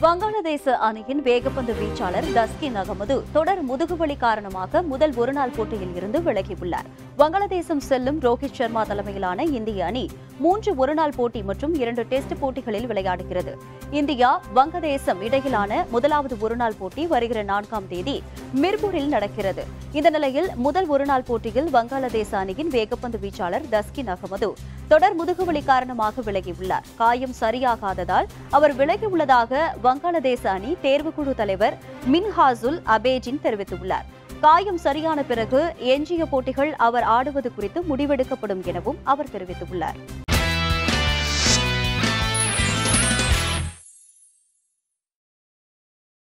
Bangladesh அணியின் வேகப்பந்து வீச்சாளர் Taskin Ahmed தொடர் முதுகுவலி காரணமாக முதல் ஒருநாள் போட்டியிலிருந்து விலகியுள்ளார். வங்காளதேசம் செல்லும் ரோகிஷ் சர்மா தலைமையிலான இந்திய அணி 3 ஒருநாள் போட்டி மற்றும் 2 டெஸ்ட் போட்டிகளில் விளையாடுகிறது. இந்தியா வங்காளதேசம் இடையிலான முதலாவது ஒருநாள் போட்டி வருகிற 4ஆம் தேதி மிர்பூரில் நடக்கிறது. இந்த நிலையில் முதல் ஒருநாள் போட்டியில் வங்காளதேச அணியின் வேகப்பந்து வீச்சாளர் Taskin Ahmed தொடர் முதுகுவலி காரணமாக விலகியுள்ளார். காயம் சரியாகாததால் அவர் விலகியுள்ளதாக வங்காளதேச அணி தேர்வுக்குழு தலைவர் மின்ஹாசுல் அபேஜின் தெரிவித்துள்ளார். காயம் சரியான பிறகு எஞ்சிய போட்டிகள் அவர் ஆடுவது குறித்து முடிவெடுக்கப்படும் எனவும் அவர் தெரிவித்துள்ளார்.